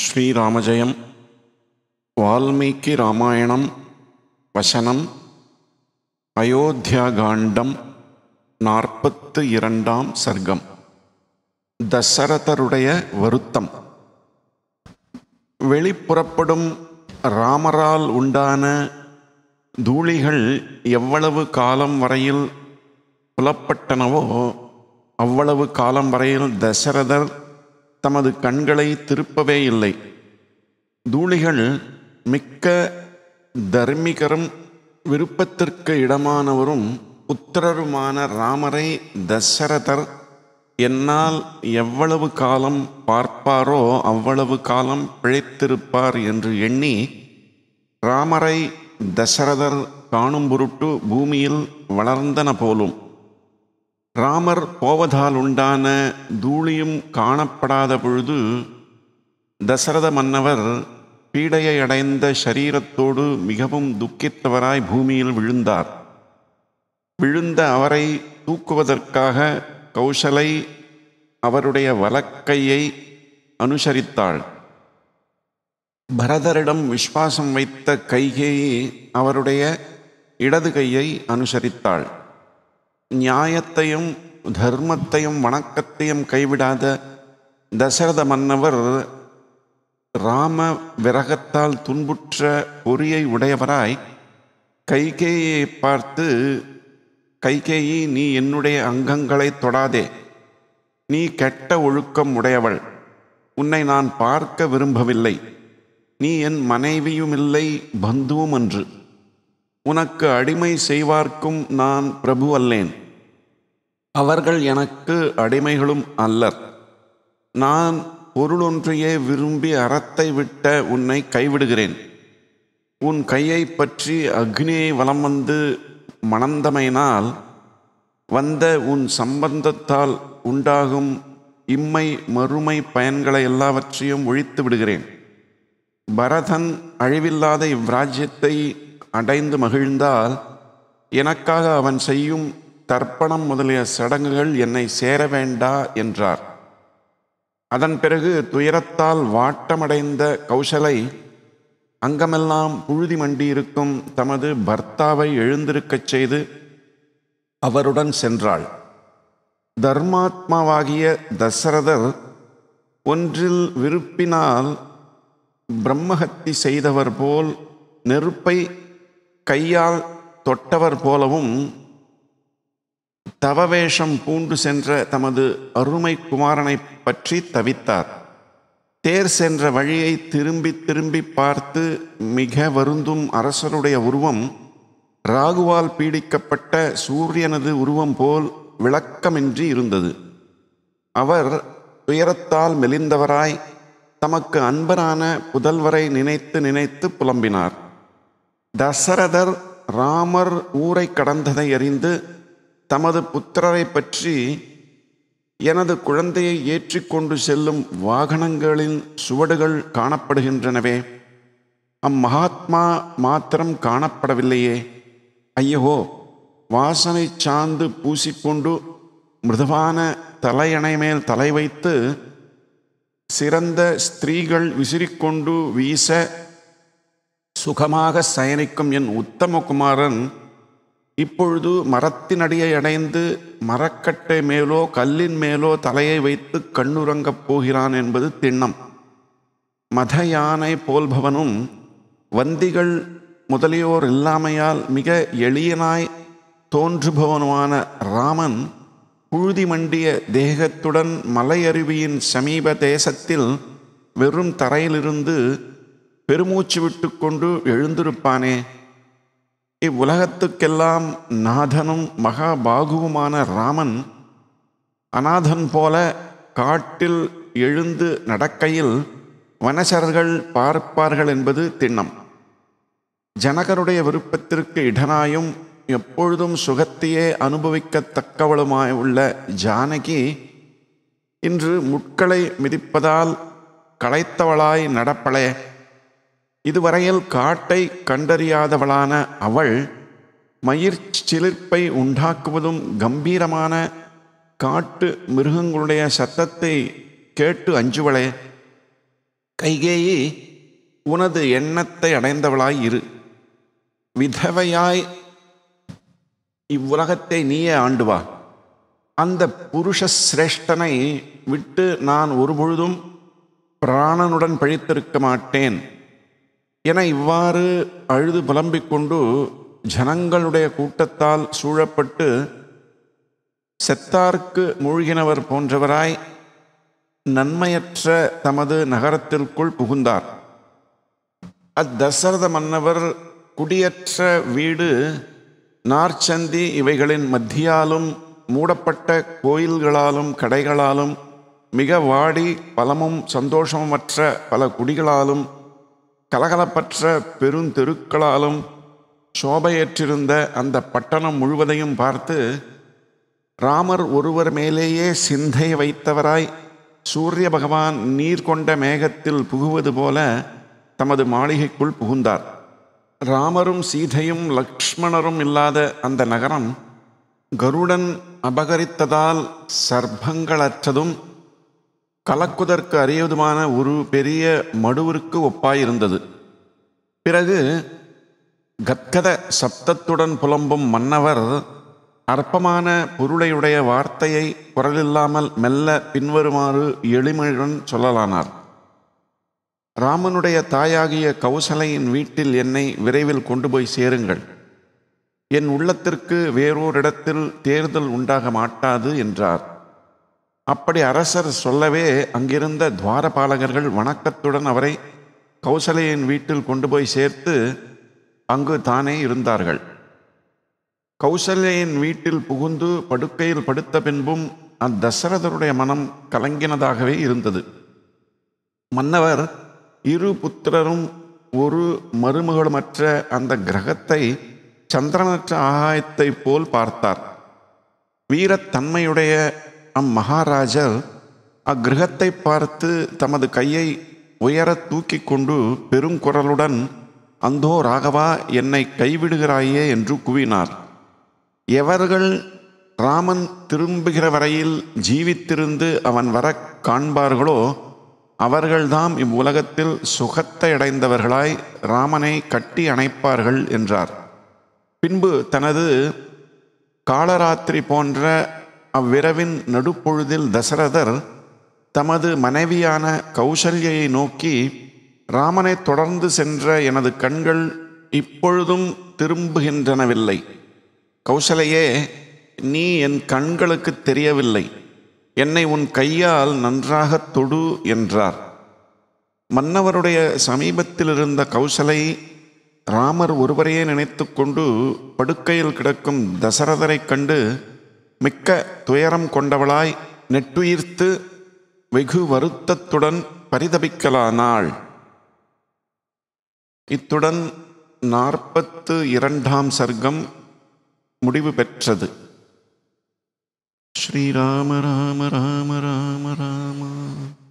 श्रीरामजयं वाल्मीकि रामायणं वचनं अयोध्याकाण्डं 42आम सर्गम दशरथरुடைய வருத்தம் வெளிப்புறப்படும் ராமரால் உண்டான தூளிகள் எவ்வளவு காலம் வரையில் புலப்பட்டனவோ அவ்வளவு காலம் வரையில் தசரதர் தமது கண்களை திருப்பவே இல்லை. தூளிகள் மிக்க தர்மிகரும் விருப்பத்திற்கு இடமானவரும் புத்திரருமான ராமரை தசரதர் என்னால் எவ்வளவு காலம் பார்ப்பாரோ அவ்வளவு காலம் பிழைத்திருப்பார் என்று எண்ணி ராமரை தசரதர் காணும் பொருட்டு பூமியில் வளர்ந்தன போலும். ராமர் போவதால் உண்டான தூளியும் காணப்படாத பொழுது தசரத மன்னவர் பீடையை அடைந்த சரீரத்தோடு மிகவும் துக்கித்தவராய் பூமியில் விழுந்தார். விழுந்த அவரை தூக்குவதற்காக கௌசலை அவருடைய வலக்கையை அனுசரித்தாள். பரதரிடம் விஸ்வாசம் வைத்த கைகேயி அவருடைய இடது கையை அனுசரித்தாள். நியாயத்தையும் தர்மத்தையும் வணக்கத்தையும் கைவிடாத தசரத மன்னவர் ராம விரகத்தால் துன்புற்ற பொறியை உடையவராய் கைகேயை பார்த்து, கைகேயி, நீ என்னுடைய அங்கங்களை தொடாதே, நீ கெட்ட ஒழுக்கம் உடையவள், உன்னை நான் பார்க்க விரும்பவில்லை, நீ என் மனைவியுமில்லை பந்துவும் அன்று, உனக்கு அடிமை செய்வார்க்கும் நான் பிரபு அல்லேன், அவர்கள் எனக்கு அடிமைகளும் அல்லர், நான் பொருளொன்றையே விரும்பி அறத்தை விட்ட உன்னை கைவிடுகிறேன், உன் கையை பற்றி அக்னியை வலம் வந்து மணந்தமையினால் வந்த உன் சம்பந்தத்தால் உண்டாகும் இம்மை மறுமை பயன்களை எல்லாவற்றையும் ஒழித்து விடுகிறேன். பரதன் அழிவில்லாத இவ்ராஜ்யத்தை அடைந்து மகிழ்ந்தால் எனக்காக அவன் செய்யும் தர்ப்பணம் முதலிய சடங்குகள் என்னை சேர வேண்டா என்றார். அதன் பிறகு துயரத்தால் வாட்டமடைந்த கௌசலை அங்கமெல்லாம் புழுதி மண்டியிருக்கும் தமது பர்த்தாவை எழுந்திருக்கச் செய்து அவருடன் சென்றாள். தர்மாத்மாவாகிய தசரதர் ஒன்றில் விருப்பினால் பிரம்மஹத்தி செய்தவர் போல், நெருப்பை கையால் தொட்டவர் போலவும் தவவேஷம் பூண்டு சென்ற தமது அருமை குமாரனை பற்றி தவித்தார். தேர் சென்ற வழியை திரும்பி திரும்பி பார்த்து மிக வருந்தும் அரசருடைய உருவம் ராகுவால் பீடிக்கப்பட்ட சூரியனது உருவம் போல் விளக்கமின்றி இருந்தது. அவர் துயரத்தால் மெலிந்தவராய் தமக்கு அன்பரான புதல்வரை நினைத்து நினைத்து புலம்பினார். தசரதர் ராமர் ஊரை கடந்ததை அறிந்து தமது புத்திரரை பற்றி, எனது குழந்தையை ஏற்றி கொண்டு செல்லும் வாகனங்களின் சுவடுகள் காணப்படுகின்றனவே, அம்மகாத்மா மாத்திரம் காணப்படவில்லையே, ஐயோ, வாசனை சாந்து பூசிக்கொண்டு மிருதுவான தலையணை மேல் தலை வைத்து சிறந்த ஸ்திரீகள் விசிறிக்கொண்டு வீச சுகமாக சயனிக்கும் என் உத்தமகுமாரன் இப்பொழுது மரத்தினடியை அடைந்து மரக்கட்டை மேலோ கல்லின் மேலோ தலையை வைத்து கண்ணுறங்கப் போகிறான் என்பது திண்ணம். மத யானை போல்பவனும் வந்திகள் முதலியோர் இல்லாமையால் மிக எளியனாய் தோன்றுபவனுமான ராமன் புழுதி மண்டிய தேகத்துடன் மலையருவியின் சமீப தேசத்தில் வெறும் தரையிலிருந்து பெருமூச்சு விட்டு கொண்டு எழுந்திருப்பானே. இவ்வுலகத்துக்கெல்லாம் நாதனும் மகாபாகுவுமான ராமன் அநாதன் போல காட்டில் எழுந்து நடக்கையில் வனசரர்கள் பார்ப்பார்கள் என்பது திண்ணம். ஜனகருடைய விருப்பத்திற்கு இடனாயும் எப்பொழுதும் சுகத்தையே அனுபவிக்கத்தக்கவளுமாய் உள்ள ஜானகி இன்று முட்களை மிதிப்பதால் களைத்தவளாய் நடப்பளே. இதுவரையில் காட்டை கண்டறியாதவளான அவள் மயிர் சிலிர்ப்பை உண்டாக்குவதும் கம்பீரமான காட்டு மிருகங்களுடைய சத்தத்தை கேட்டு அஞ்சுவளே. கைகேயி, உனது எண்ணத்தை அடைந்தவளாய் இரு. விதவையாய் இவ்வுலகத்தை நீயே ஆண்டுவா. அந்த புருஷ சிரேஷ்டனை விட்டு நான் ஒருபொழுதும் பிராணனுடன் பழித்திருக்க மாட்டேன் என இவ்வாறு அழுது புலம்பிக்கொண்டு ஜனங்களுடைய கூட்டத்தால் சூழப்பட்டு செத்தார்க்கு மூழ்கினவர் போன்றவராய் நன்மையற்ற தமது நகரத்திற்குள் புகுந்தார். அத்தசரத மன்னவர் குடியற்ற வீடு, நார்ச்சந்தி இவைகளின் மத்தியாலும் மூடப்பட்ட கோயில்களாலும் கடைகளாலும் மிக வாடி பலமும் சந்தோஷமற்ற பல குடிகளாலும் கலகலப்பற்ற பெருந்தெருக்களாலும் சோபையற்றிருந்த அந்த பட்டணம் முழுவதையும் பார்த்து ராமர் ஒருவர் மேலேயே சிந்தை வைத்தவராய் சூரிய பகவான் நீர் கொண்ட மேகத்தில் புகுவது போல தமது மாளிகைக்குள் புகுந்தார். ராமரும் சீதையும் லக்ஷ்மணரும் இல்லாத அந்த நகரம் கருடன் அபகரித்ததால் சர்ப்பங்களற்றதும் கலக்குதற்கு அரியதுமான ஒரு பெரிய மடுவிற்கு ஒப்பாயிருந்தது. பிறகு கத்கத சப்தத்துடன் புலம்பும் மன்னவர் அற்பமான பொருளையுடைய வார்த்தையை குரலில்லாமல் மெல்ல பின்வருமாறு எளிமையுடன் சொல்லலானார். ராமனுடைய தாயாகிய கௌசலையின் வீட்டில் என்னை விரைவில் கொண்டு போய் சேருங்கள். என் உள்ளத்திற்கு வேறோரிடத்தில் தேர்தல் உண்டாக மாட்டாது என்றார். அப்படி அரசர் சொல்லவே அங்கிருந்த துவாரபாலகர்கள் வணக்கத்துடன் அவரை கௌசலையின் வீட்டில் கொண்டு போய் சேர்த்து அங்கு தானே இருந்தார்கள். கௌசல்யின் வீட்டில் புகுந்து படுக்கையில் படுத்த பின்பும் அத்தசரதருடைய மனம் கலங்கினதாகவே இருந்தது. மன்னவர் இரு புத்திரரும் ஒரு மருமகளுமற்ற அந்த கிரகத்தை சந்திரனற்ற ஆகாயத்தை போல் பார்த்தார். வீரத்தன்மையுடைய அம்மகாராஜர் அக்கிரகத்தை பார்த்து தமது கையை உயர தூக்கி கொண்டு பெரும் குரலுடன், அந்தோ ராகவா, என்னை கைவிடுகிறாயே என்று கூவினார். எவர்கள் ராமன் திரும்புகிற வரையில் ஜீவித்திருந்து அவன் வர காண்பார்களோ அவர்கள்தாம் இவ்வுலகத்தில் சுகத்தை அடைந்தவர்களாய் ராமனை கட்டி அணைப்பார்கள் என்றார். பின்பு தனது காலராத்திரி போன்ற அவ்விரவின் நடுப்பொழுதில் தசரதர் தமது மனைவியான கௌசல்யை நோக்கி, ராமனை தொடர்ந்து சென்ற எனது கண்கள் இப்பொழுதும் திரும்புகின்றனவில்லை. கௌசலையே, நீ என் கண்களுக்கு தெரியவில்லை. என்னை உன் கையால் நன்றாக தொடு என்றார். மன்னவருடைய சமீபத்திலிருந்த கௌசலை ராமர் ஒருவரையே நினைத்து கொண்டு படுக்கையில் கிடக்கும் தசரதரை கண்டு மிக்க துயரம் கொண்டவளாய் நெட்டுயிர்த்து வெகு வருத்தத்துடன் பரிதபிக்கலானாள். இத்துடன் 42வது சர்க்கம் முடிவு பெற்றது. ஸ்ரீராம ராம ராம ராம ராம.